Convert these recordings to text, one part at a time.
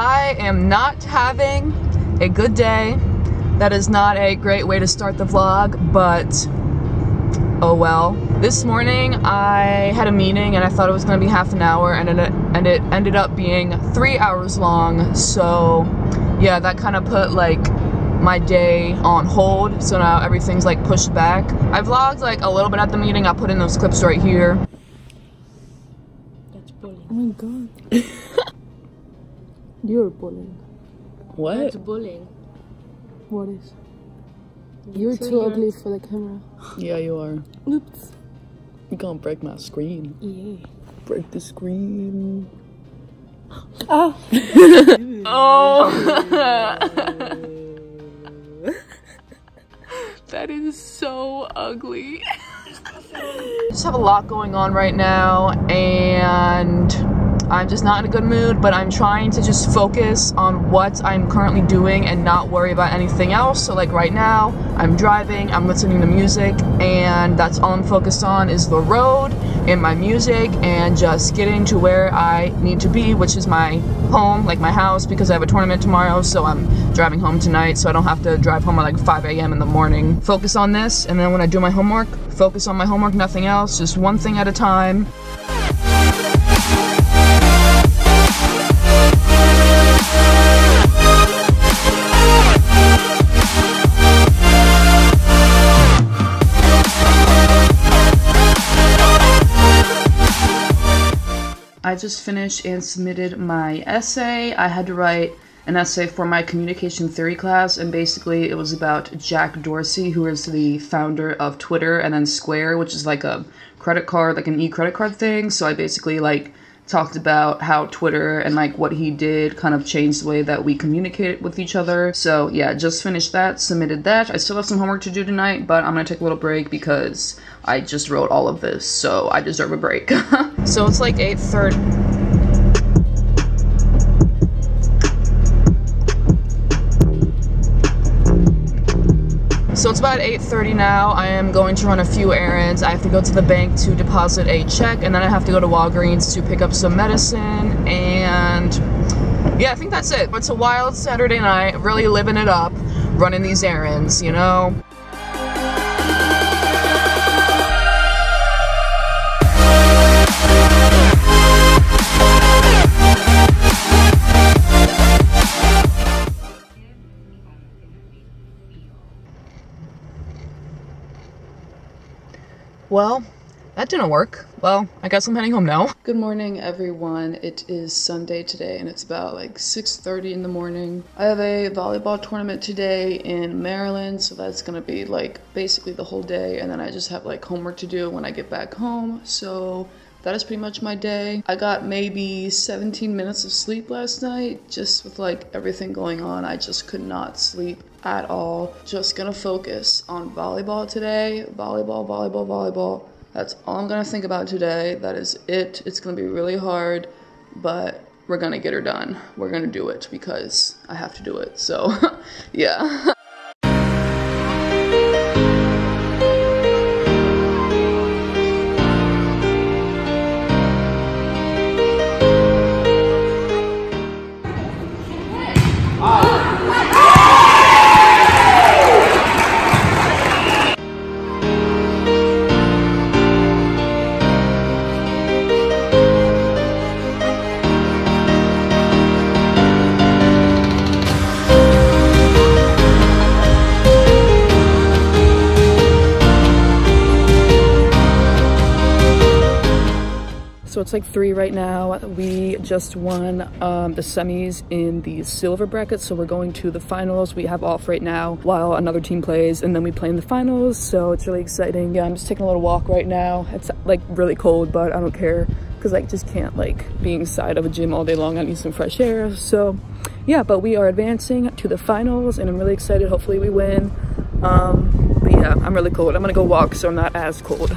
I am not having a good day. That is not a great way to start the vlog, but oh well. This morning I had a meeting and I thought it was gonna be half an hour, and it ended up being 3 hours long. So yeah, that kind of put like my day on hold. So now everything's like pushed back. I vlogged like a little bit at the meeting. I'll put in those clips right here. That's bullying. Oh my god. You're bullying. What? That's bullying. What is? You're too ugly for the camera. Yeah, you are. Oops. You can't break my screen. Yeah. Break the screen. Oh. Oh. That is so ugly. I just have a lot going on right now, and I'm just not in a good mood, but I'm trying to just focus on what I'm currently doing and not worry about anything else. So like right now, I'm driving, I'm listening to music, and that's all I'm focused on is the road and my music and just getting to where I need to be, which is my home, like my house, because I have a tournament tomorrow, so I'm driving home tonight, so I don't have to drive home at like 5 a.m. in the morning. Focus on this, and then when I do my homework, focus on my homework, nothing else, just one thing at a time. I just finished and submitted my essay. I had to write an essay for my communication theory class, and basically it was about Jack Dorsey, who is the founder of Twitter and then Square, which is like a credit card, like an e-credit card thing. So I basically like talked about how Twitter and like what he did kind of changed the way that we communicate with each other. So yeah, just finished that, submitted that. I still have some homework to do tonight, but I'm gonna take a little break because I just wrote all of this, so I deserve a break. So it's like 8:30. So it's about 8:30 now. I am going to run a few errands. I have to go to the bank to deposit a check, and then I have to go to Walgreens to pick up some medicine, and yeah, I think that's it. It's a wild Saturday night, really living it up, running these errands, you know? Well, that didn't work. Well, I guess I'm heading home now. Good morning, everyone. It is Sunday today, and it's about like 6:30 in the morning. I have a volleyball tournament today in Maryland, so that's gonna be like basically the whole day, and then I just have like homework to do when I get back home, so that is pretty much my day. I got maybe 17 minutes of sleep last night, just with like everything going on. I just could not sleep at all. Just gonna focus on volleyball today. Volleyball. That's all I'm gonna think about today. That is it. It's gonna be really hard, but we're gonna get her done. We're gonna do it because I have to do it, so yeah. So it's like 3 right now. We just won the semis in the silver bracket, so we're going to the finals. We have off right now while another team plays, and then we play in the finals, so it's really exciting. Yeah, I'm just taking a little walk right now. It's like really cold, but I don't care because I just can't like be inside of a gym all day long. I need some fresh air. So yeah, but we are advancing to the finals, and I'm really excited. Hopefully we win. But yeah, I'm really cold. I'm gonna go walk so I'm not as cold.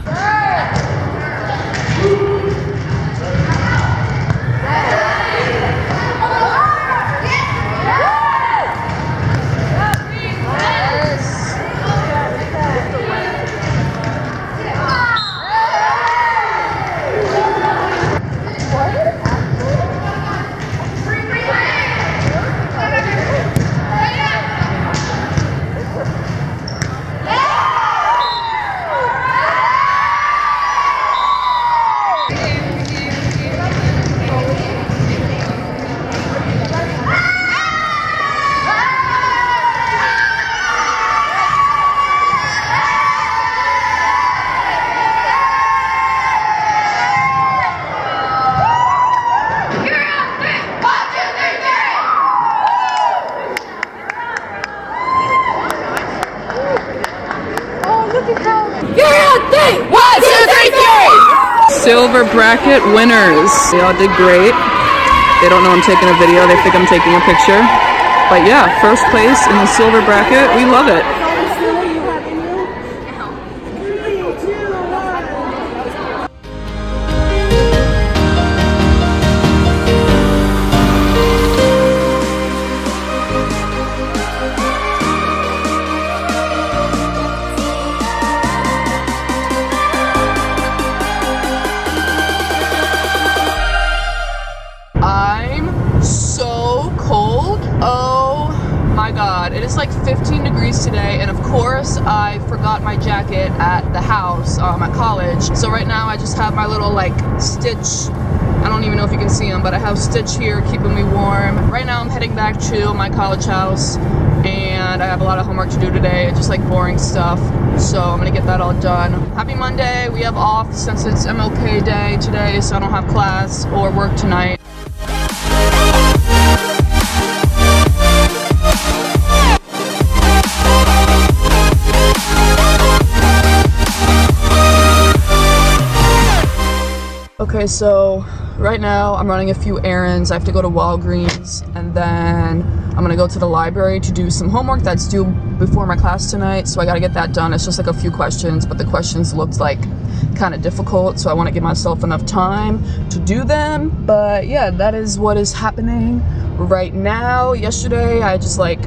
silver bracket winners. They all did great. They don't know I'm taking a video, they think I'm taking a picture. But yeah, first place in the silver bracket, we love it. So right now I just have my little like Stitch, I don't even know if you can see them, but I have Stitch here keeping me warm. Right now I'm heading back to my college house and I have a lot of homework to do today, just like boring stuff. So I'm gonna get that all done. Happy Monday, we have off since it's MLK Day today, so I don't have class or work tonight. Okay, so right now I'm running a few errands. I have to go to Walgreens and then I'm gonna go to the library to do some homework that's due before my class tonight, so I gotta get that done. It's just like a few questions, but the questions looked like kind of difficult, so I want to give myself enough time to do them. But yeah, that is what is happening right now. Yesterday I just like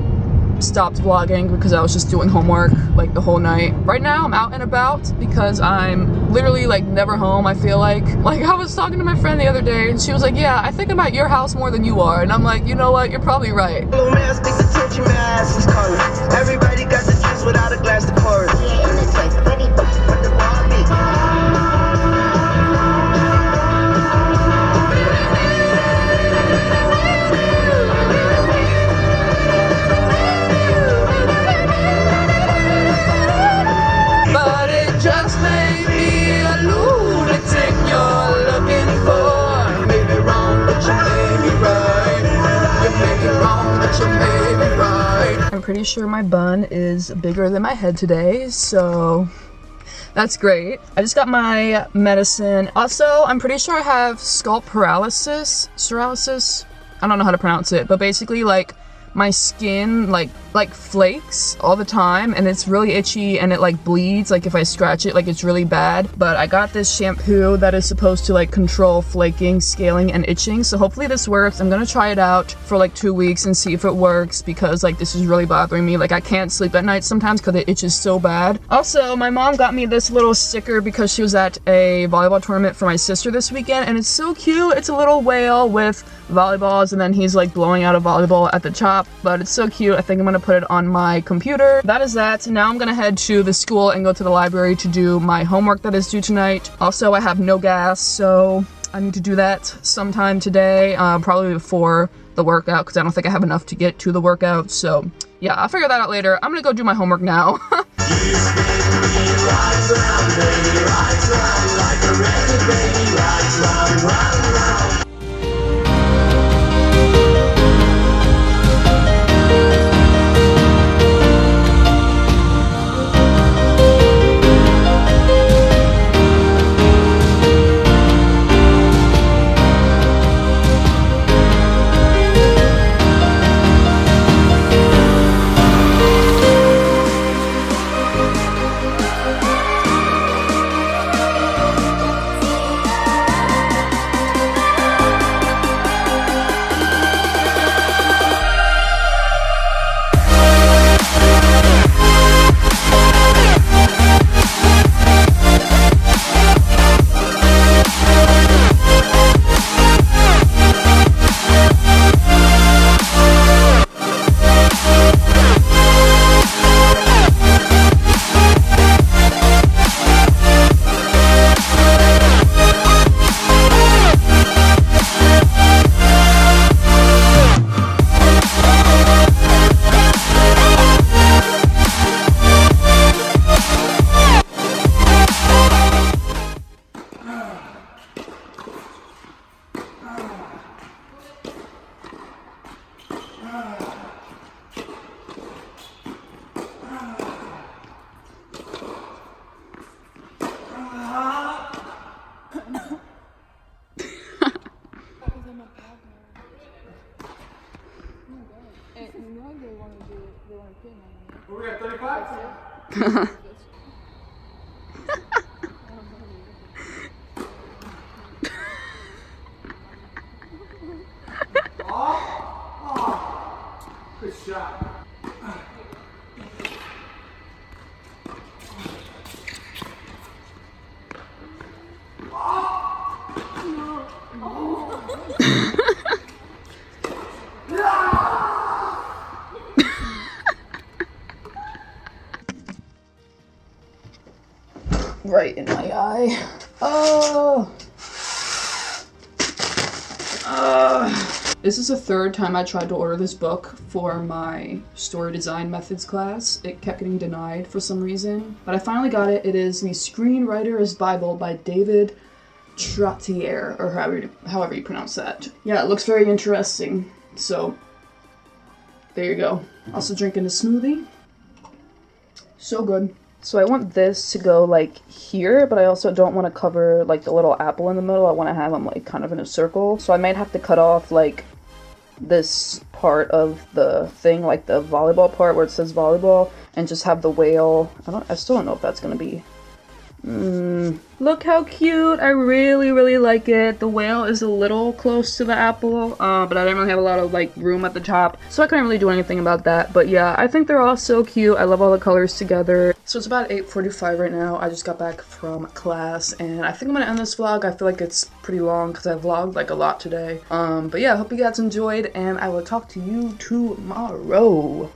stopped vlogging because I was just doing homework like the whole night. Right now I'm out and about because I'm literally like never home, I feel like. Like I was talking to my friend the other day and she was like, yeah, I think I'm at your house more than you are. And I'm like, you know what, you're probably right. Everybody got the juice without a glass of chorus. I'm pretty sure my bun is bigger than my head today, so that's great. I just got my medicine. Also, I'm pretty sure I have scalp paralysis, psoriasis, I don't know how to pronounce it, but basically like my skin like flakes all the time and it's really itchy and it like bleeds, like if I scratch it, like it's really bad. But I got this shampoo that is supposed to like control flaking, scaling, and itching, so hopefully this works. I'm gonna try it out for like 2 weeks and see if it works, because like this is really bothering me. Like I can't sleep at night sometimes because it itches so bad. Also, my mom got me this little sticker because she was at a volleyball tournament for my sister this weekend and it's so cute. It's a little whale with volleyballs and then he's like blowing out a volleyball at the top, but it's so cute. I think I'm gonna put it on my computer. That is that. Now I'm gonna head to the school and go to the library to do my homework that is due tonight. Also, I have no gas, so I need to do that sometime today, probably before the workout, because I don't think I have enough to get to the workout. So yeah, I'll figure that out later. I'm gonna go do my homework now. because you know they want to do it. They want to pay money. What we got, 35? Good shot. Right in my eye. Oh. This is the third time I tried to order this book for my Story Design Methods class. It kept getting denied for some reason, but I finally got it. It is the Screenwriter's Bible by David Trottier, or however you pronounce that. Yeah, it looks very interesting, so there you go. Also drinking a smoothie. So good. So I want this to go like here, but I also don't want to cover like the little apple in the middle. I want to have them like kind of in a circle. So I might have to cut off like this part of the thing, like the volleyball part where it says volleyball, and just have the whale. I still don't know if that's gonna be. Look how cute. I really like it. The whale is a little close to the apple, but I didn't really have a lot of like room at the top, so I couldn't really do anything about that. But yeah, I think they're all so cute. I love all the colors together. So it's about 8:45 right now. I just got back from class, and I think I'm gonna end this vlog. I feel like it's pretty long because I vlogged like a lot today. But yeah, I hope you guys enjoyed, and I will talk to you tomorrow.